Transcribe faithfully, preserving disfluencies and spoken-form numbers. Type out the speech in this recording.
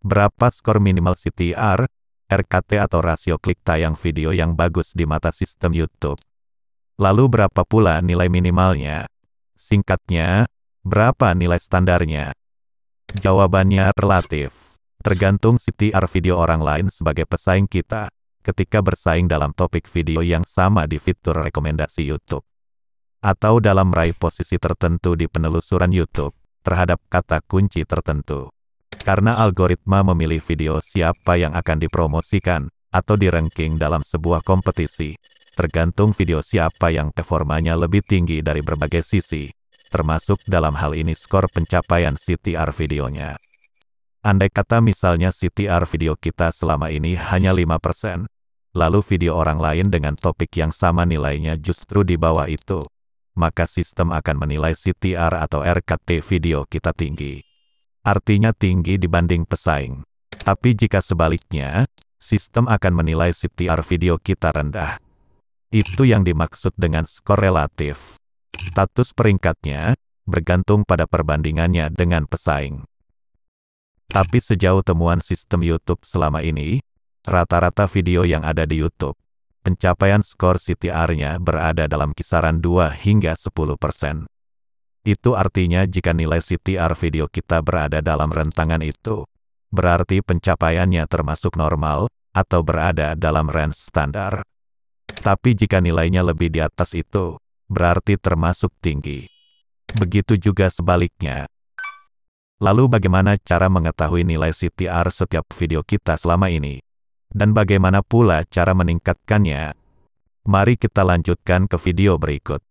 Berapa skor minimal C T R, R K T atau rasio klik tayang video yang bagus di mata sistem YouTube? Lalu berapa pula nilai minimalnya? Singkatnya, berapa nilai standarnya? Jawabannya relatif. Tergantung C T R video orang lain sebagai pesaing kita, ketika bersaing dalam topik video yang sama di fitur rekomendasi YouTube, atau dalam meraih posisi tertentu di penelusuran YouTube terhadap kata kunci tertentu. Karena algoritma memilih video siapa yang akan dipromosikan atau diranking dalam sebuah kompetisi, tergantung video siapa yang performanya lebih tinggi dari berbagai sisi, termasuk dalam hal ini skor pencapaian C T R videonya. Andai kata misalnya C T R video kita selama ini hanya lima persen, lalu video orang lain dengan topik yang sama nilainya justru di bawah itu, maka sistem akan menilai C T R atau R K T video kita tinggi. Artinya tinggi dibanding pesaing. Tapi jika sebaliknya, sistem akan menilai C T R video kita rendah. Itu yang dimaksud dengan skor relatif. Status peringkatnya bergantung pada perbandingannya dengan pesaing. Tapi sejauh temuan sistem YouTube selama ini, rata-rata video yang ada di YouTube, pencapaian skor C T R-nya berada dalam kisaran dua hingga sepuluh persen. Itu artinya jika nilai C T R video kita berada dalam rentangan itu, berarti pencapaiannya termasuk normal, atau berada dalam range standar. Tapi jika nilainya lebih di atas itu, berarti termasuk tinggi. Begitu juga sebaliknya. Lalu bagaimana cara mengetahui nilai C T R setiap video kita selama ini? Dan bagaimana pula cara meningkatkannya? Mari kita lanjutkan ke video berikut.